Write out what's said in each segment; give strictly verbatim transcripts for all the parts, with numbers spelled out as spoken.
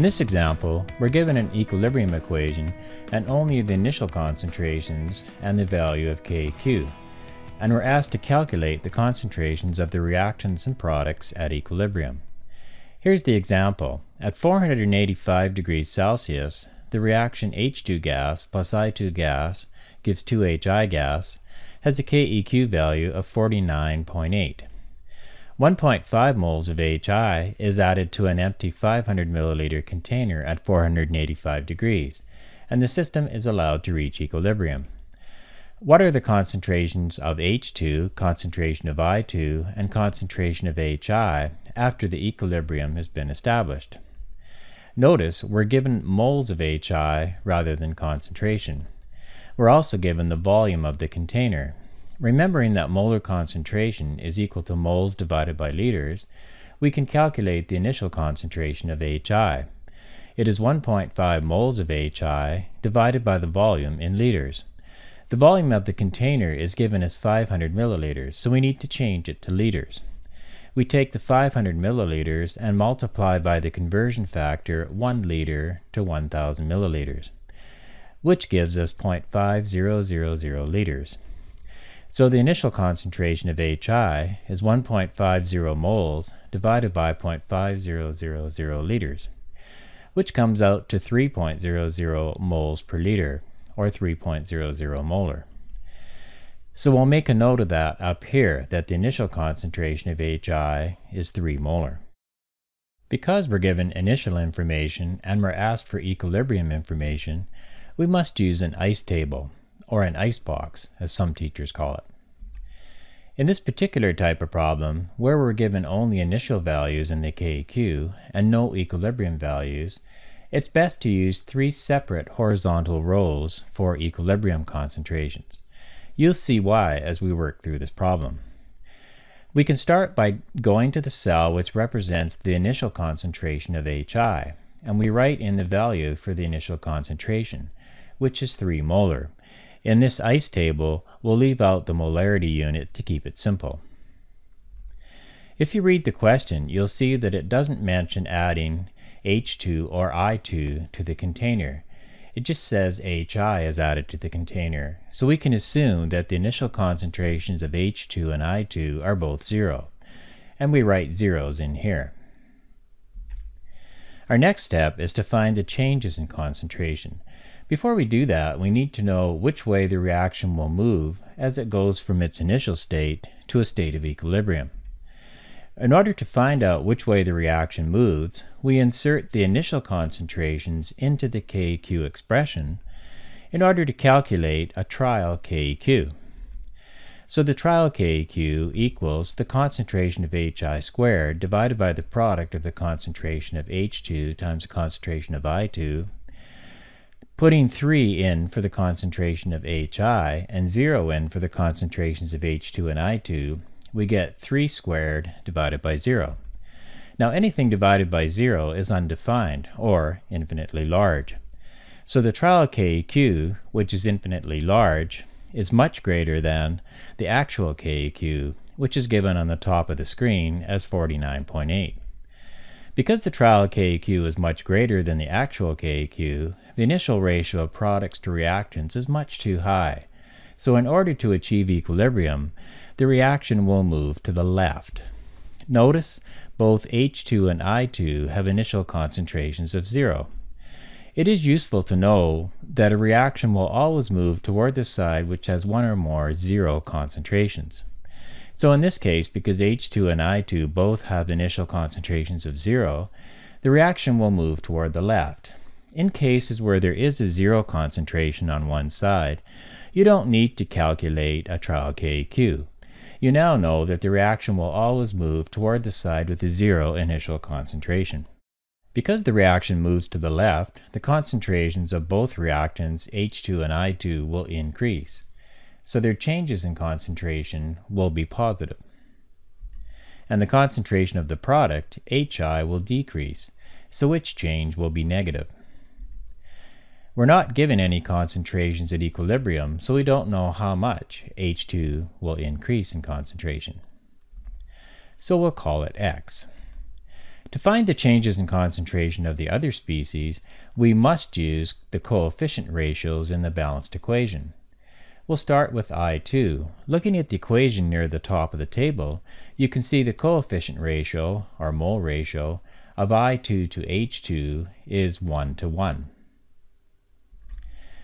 In this example, we're given an equilibrium equation and only the initial concentrations and the value of K Q, and we're asked to calculate the concentrations of the reactants and products at equilibrium. Here's the example. At four hundred eighty-five degrees Celsius, the reaction H two gas plus I two gas gives two H I gas has a K E Q value of forty-nine point eight. one point five moles of H I is added to an empty five hundred milliliter container at four hundred eighty-five degrees, and the system is allowed to reach equilibrium. What are the concentrations of H two, concentration of I two, and concentration of H I after the equilibrium has been established? Notice we're given moles of H I rather than concentration. We're also given the volume of the container. Remembering that molar concentration is equal to moles divided by liters, we can calculate the initial concentration of H I. It is one point five moles of H I divided by the volume in liters. The volume of the container is given as five hundred milliliters, so we need to change it to liters. We take the five hundred milliliters and multiply by the conversion factor one liter to one thousand milliliters, which gives us zero point five zero zero zero liters. So the initial concentration of H I is one point five zero moles divided by zero point five zero zero zero liters, which comes out to three point zero zero moles per liter, or three point zero zero molar. So we'll make a note of that up here, that the initial concentration of H I is three molar. Because we're given initial information and we're asked for equilibrium information, we must use an ice table, or an ice box, as some teachers call it. In this particular type of problem, where we're given only initial values in the K Q and no equilibrium values, it's best to use three separate horizontal rows for equilibrium concentrations. You'll see why as we work through this problem. We can start by going to the cell which represents the initial concentration of H I, and we write in the value for the initial concentration, which is three molar. In this ice table, we'll leave out the molarity unit to keep it simple. If you read the question, you'll see that it doesn't mention adding H two or I two to the container. It just says H I is added to the container, so we can assume that the initial concentrations of H two and I two are both zero, and we write zeros in here. Our next step is to find the changes in concentration. Before we do that, we need to know which way the reaction will move as it goes from its initial state to a state of equilibrium. In order to find out which way the reaction moves, we insert the initial concentrations into the K Q expression in order to calculate a trial K Q. So the trial K Q equals the concentration of H I squared divided by the product of the concentration of H two times the concentration of I two, putting three in for the concentration of H I and zero in for the concentrations of H two and I two, we get three squared divided by zero. Now anything divided by zero is undefined, or infinitely large. So the trial K E Q, which is infinitely large, is much greater than the actual K E Q, which is given on the top of the screen as forty-nine point eight. Because the trial K E Q is much greater than the actual K E Q, the initial ratio of products to reactants is much too high. So in order to achieve equilibrium, the reaction will move to the left. Notice both H two and I two have initial concentrations of zero. It is useful to know that a reaction will always move toward the side which has one or more zero concentrations. So in this case, because H two and I two both have initial concentrations of zero, the reaction will move toward the left. In cases where there is a zero concentration on one side, you don't need to calculate a trial K E Q. You now know that the reaction will always move toward the side with a zero initial concentration. Because the reaction moves to the left, the concentrations of both reactants, H two and I two, will increase. So their changes in concentration will be positive. And the concentration of the product, H I, will decrease, so its change will be negative. We're not given any concentrations at equilibrium, so we don't know how much H two will increase in concentration. So we'll call it X. To find the changes in concentration of the other species, we must use the coefficient ratios in the balanced equation. We'll start with I two. Looking at the equation near the top of the table, you can see the coefficient ratio, or mole ratio, of I two to H two is one to one.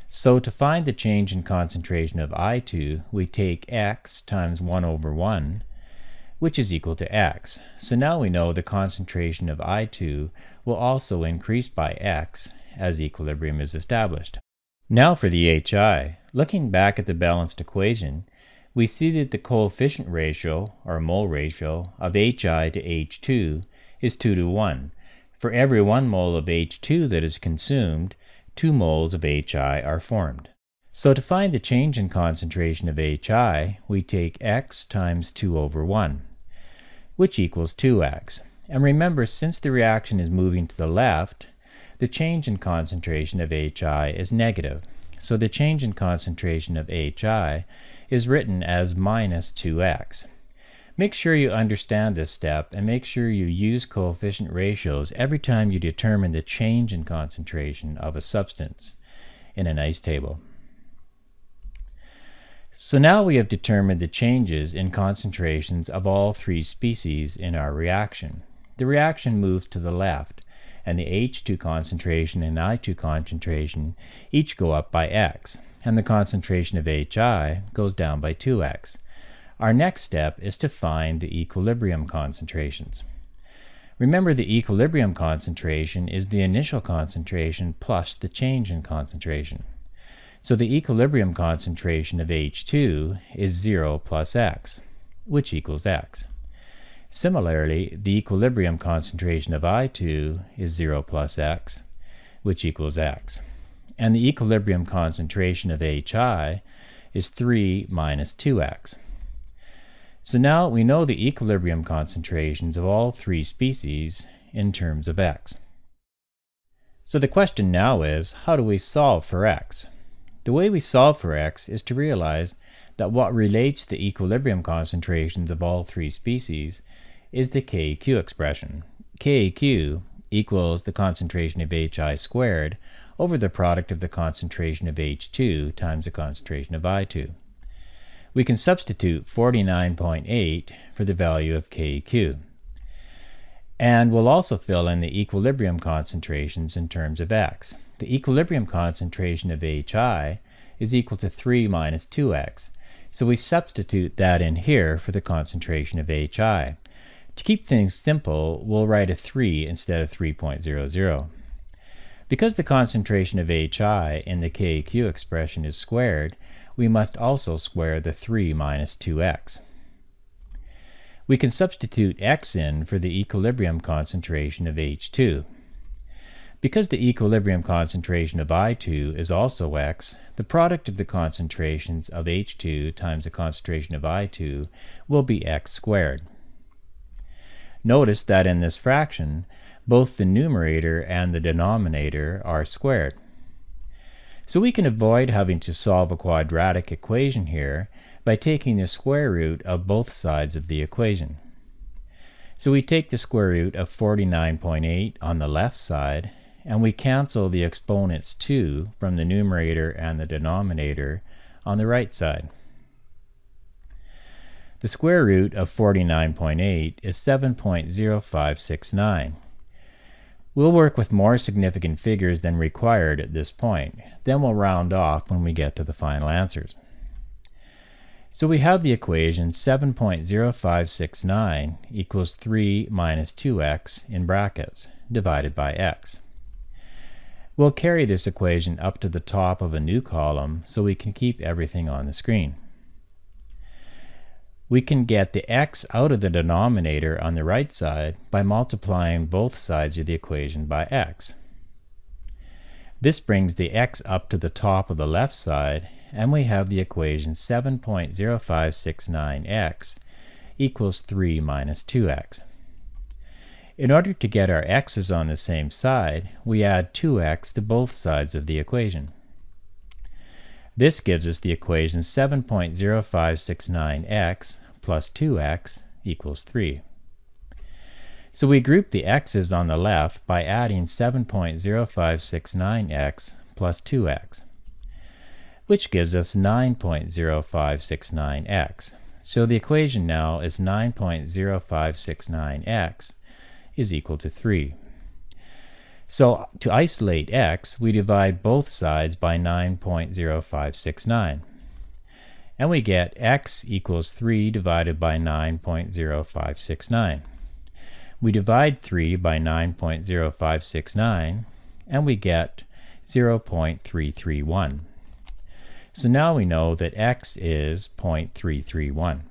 So to find the change in concentration of I two, we take x times one over one, which is equal to x. So now we know the concentration of I two will also increase by x as equilibrium is established. Now for the H I. Looking back at the balanced equation, we see that the coefficient ratio, or mole ratio, of H I to H two is two to one. For every one mole of H two that is consumed, two moles of H I are formed. So to find the change in concentration of H I, we take x times two over one, which equals two x. And remember, since the reaction is moving to the left, the change in concentration of H I is negative. So the change in concentration of H I is written as minus two x. Make sure you understand this step and make sure you use coefficient ratios every time you determine the change in concentration of a substance in an ice table. So now we have determined the changes in concentrations of all three species in our reaction. The reaction moves to the left, and the H two concentration and I two concentration each go up by x, and the concentration of H I goes down by two x. Our next step is to find the equilibrium concentrations. Remember, the equilibrium concentration is the initial concentration plus the change in concentration. So the equilibrium concentration of H two is zero plus x, which equals x. Similarly, the equilibrium concentration of I two is zero plus x, which equals x. And the equilibrium concentration of H I is three minus two x. So now we know the equilibrium concentrations of all three species in terms of x. So the question now is, how do we solve for x? The way we solve for x is to realize that what relates the equilibrium concentrations of all three species is the K A Q expression. K A Q equals the concentration of H I squared over the product of the concentration of H two times the concentration of I two. We can substitute forty-nine point eight for the value of K A Q. And we'll also fill in the equilibrium concentrations in terms of x. The equilibrium concentration of H I is equal to three minus two x, so we substitute that in here for the concentration of H I. To keep things simple, we'll write a three instead of three point zero zero. Because the concentration of H I in the K A Q expression is squared, we must also square the three minus two x. We can substitute x in for the equilibrium concentration of H two. Because the equilibrium concentration of I two is also x, the product of the concentrations of H two times the concentration of I two will be x squared. Notice that in this fraction, both the numerator and the denominator are squared. So we can avoid having to solve a quadratic equation here by taking the square root of both sides of the equation. So we take the square root of forty-nine point eight on the left side, and we cancel the exponents two from the numerator and the denominator on the right side. The square root of forty-nine point eight is seven point zero five six nine. We'll work with more significant figures than required at this point. Then we'll round off when we get to the final answers. So we have the equation seven point zero five six nine equals three minus two x in brackets, divided by x. We'll carry this equation up to the top of a new column so we can keep everything on the screen. We can get the x out of the denominator on the right side by multiplying both sides of the equation by x. This brings the x up to the top of the left side, and we have the equation seven point zero five six nine x equals three minus two x. In order to get our x's on the same side, we add two x to both sides of the equation. This gives us the equation seven point zero five six nine x plus two x equals three. So we group the x's on the left by adding seven point zero five six nine x plus two x, which gives us nine point zero five six nine x. So the equation now is nine point zero five six nine x is equal to three. So to isolate x, we divide both sides by nine point zero five six nine. And we get x equals three divided by nine point zero five six nine. We divide three by nine point zero five six nine, and we get zero point three three one. So now we know that x is zero point three three one.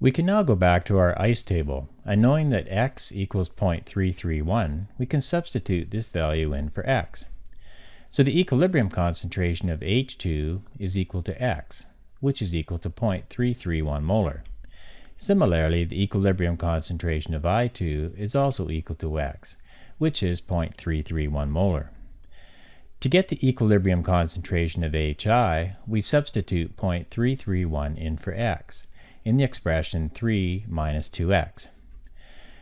We can now go back to our ice table, and knowing that x equals zero point three three one, we can substitute this value in for x. So the equilibrium concentration of H two is equal to x, which is equal to zero point three three one molar. Similarly, the equilibrium concentration of I two is also equal to x, which is zero point three three one molar. To get the equilibrium concentration of H I, we substitute zero point three three one in for x, in the expression three minus two x.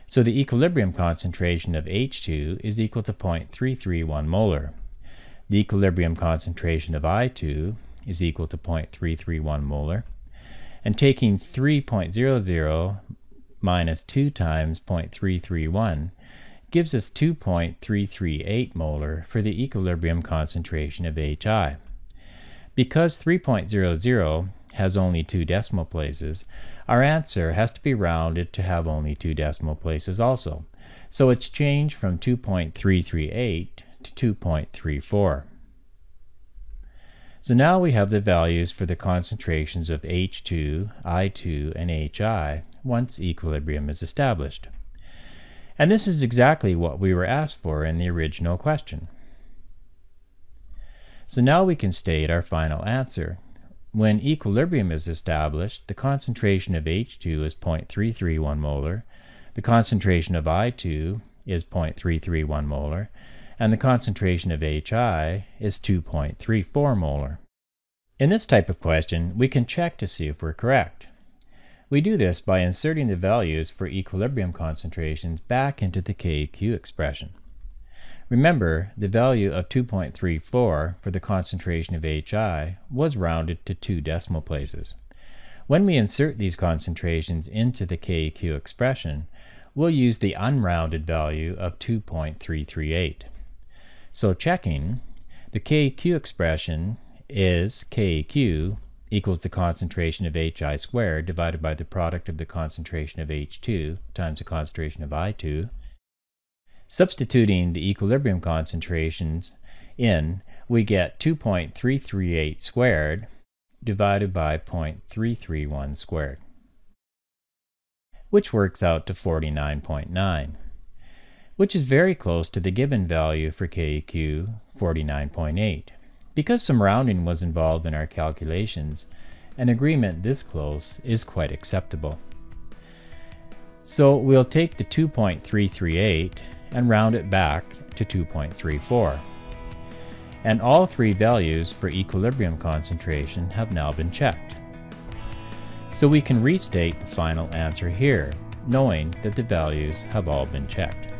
So the equilibrium concentration of H two is equal to zero point three three one molar. The equilibrium concentration of I two is equal to zero point three three one molar. And taking three point zero zero minus two times zero point three three one gives us two point three three eight molar for the equilibrium concentration of H I. Because three point zero zero has only two decimal places, our answer has to be rounded to have only two decimal places also. So it's changed from two point three three eight to two point three four. So now we have the values for the concentrations of H two, I two, and H I once equilibrium is established. And this is exactly what we were asked for in the original question. So now we can state our final answer. When equilibrium is established, the concentration of H two is zero point three three one molar, the concentration of I two is zero point three three one molar, and the concentration of H I is two point three four molar. In this type of question, we can check to see if we're correct. We do this by inserting the values for equilibrium concentrations back into the K Q expression. Remember, the value of two point three four for the concentration of H I was rounded to two decimal places. When we insert these concentrations into the K Q expression, we'll use the unrounded value of two point three three eight. So checking, the K Q expression is K Q equals the concentration of H I squared divided by the product of the concentration of H two times the concentration of I two. Substituting the equilibrium concentrations in, we get two point three three eight squared divided by zero point three three one squared, which works out to forty-nine point nine, which is very close to the given value for K Q, forty-nine point eight. Because some rounding was involved in our calculations, an agreement this close is quite acceptable. So we'll take the two point three three eight and round it back to two point three four. And all three values for equilibrium concentration have now been checked. So we can restate the final answer here, knowing that the values have all been checked.